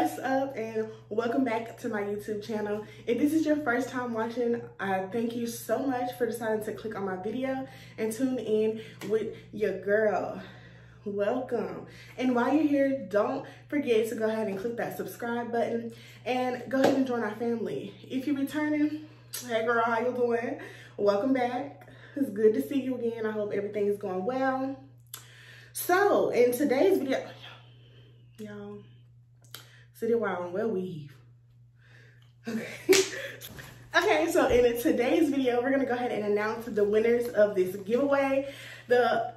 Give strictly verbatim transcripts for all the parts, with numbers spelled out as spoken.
What's up and welcome back to my YouTube channel. If this is your first time watching, I thank you so much for deciding to click on my video and tune in with your girl. Welcome. And while you're here, don't forget to go ahead and click that subscribe button and go ahead and join our family. If you're returning, hey girl, how you doing? Welcome back. It's good to see you again. I hope everything's going well. So in today's video, y'all, city wire on well weave. Okay. Okay, so in today's video, we're gonna go ahead and announce the winners of this giveaway. The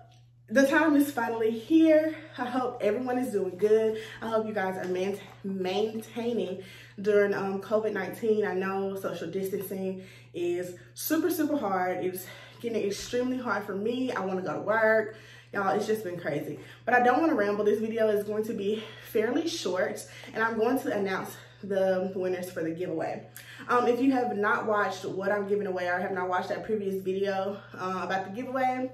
the time is finally here. I hope everyone is doing good. I hope you guys are man maintaining during um COVID nineteen. I know social distancing is super, super hard. It's getting extremely hard for me. I wanna go to work. Y'all, it's just been crazy. But I don't want to ramble. This video is going to be fairly short, and I'm going to announce the winners for the giveaway. Um, if you have not watched what I'm giving away or have not watched that previous video uh, about the giveaway,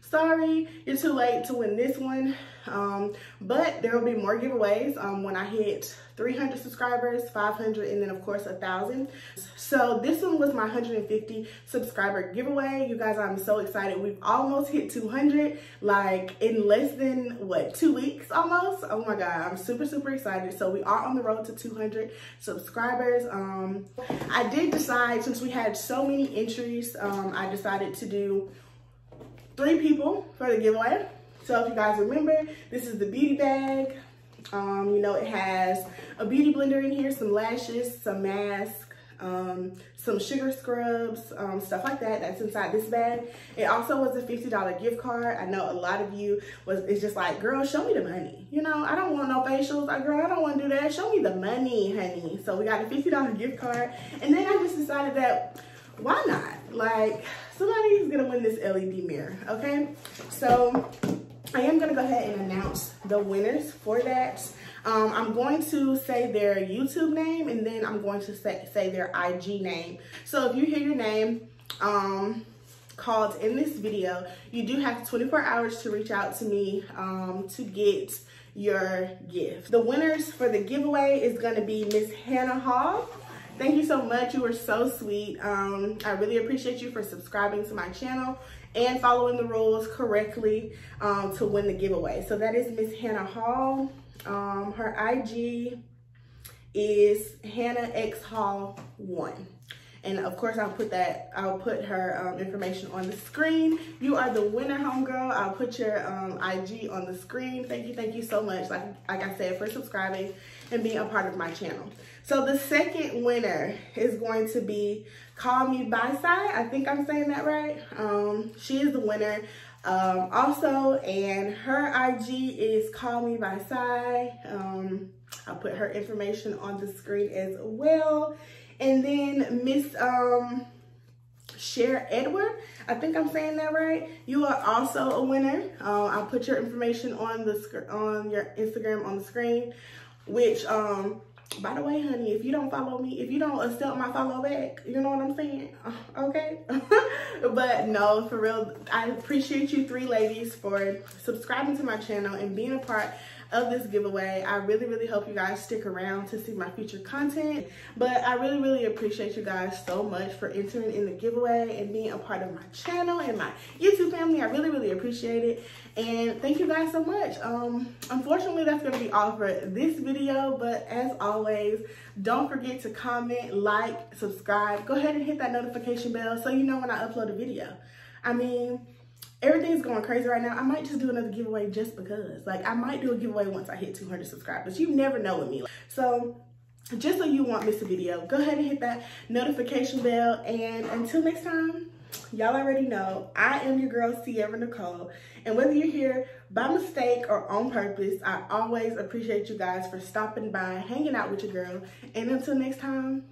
sorry, you're too late to win this one. Um, but there will be more giveaways um, when I hit three hundred subscribers, five hundred, and then of course one thousand. So this one was my one hundred fifty subscriber giveaway. You guys, I'm so excited. We've almost hit two hundred, like in less than, what, two weeks almost? Oh my God, I'm super, super excited. So we are on the road to two hundred subscribers. Um, I did decide, since we had so many entries, um, I decided to do three people for the giveaway. So if you guys remember, this is the beauty bag. Um, you know, it has a beauty blender in here, some lashes, some mask, um, some sugar scrubs, um, stuff like that. That's inside this bag. It also was a fifty dollar gift card. I know a lot of you was it's just like, girl, show me the money. You know, I don't want no facials. Like, girl, I don't want to do that. Show me the money, honey. So we got a fifty dollar gift card. And then I just decided that, why not? Like, somebody's gonna win this L E D mirror, okay? So I am gonna go ahead and announce the winners for that. Um, I'm going to say their YouTube name, and then I'm going to say, say their I G name. So if you hear your name um, called in this video, you do have twenty-four hours to reach out to me um, to get your gift. The winners for the giveaway is gonna be Miss Hannah Hall. Thank you so much. You were so sweet. Um, I really appreciate you for subscribing to my channel and following the rules correctly um, to win the giveaway. So that is Miss Hannah Hall. Um, her I G is Hannah X Hall one. And of course, I'll put that. I'll put her um, information on the screen. You are the winner, homegirl. I'll put your um, I G on the screen. Thank you, thank you so much. Like, like I said, for subscribing and being a part of my channel. So the second winner is going to be Call Me By Sai. I think I'm saying that right. Um, she is the winner um, also, and her I G is Call Me By Sai. Um, I'll put her information on the screen as well. And then Miss um, Cher Edward, I think I'm saying that right. You are also a winner. Uh, I'll put your information on the on your Instagram on the screen. Which, um, by the way, honey, if you don't follow me, if you don't accept my follow back, you know what I'm saying, okay? But no, for real, I appreciate you three ladies for subscribing to my channel and being a part of this giveaway. I really, really hope you guys stick around to see my future content, but I really, really appreciate you guys so much for entering in the giveaway and being a part of my channel and my YouTube family. I really, really appreciate it, and thank you guys so much. Um, unfortunately, that's gonna be all for this video, but as always, don't forget to comment, like, subscribe, go ahead and hit that notification bell so you know when I upload a video. I mean, everything's going crazy right now. I might just do another giveaway just because. Like, I might do a giveaway once I hit two hundred subscribers. You never know with me. So, just so you won't miss a video, go ahead and hit that notification bell. And until next time, y'all already know, I am your girl, Sierra Nicole. And whether you're here by mistake or on purpose, I always appreciate you guys for stopping by, hanging out with your girl. And until next time,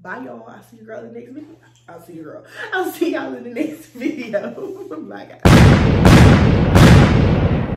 bye, y'all. I'll see you girl in the next video. I'll see you girl. I'll see y'all in the next video. Bye, guys.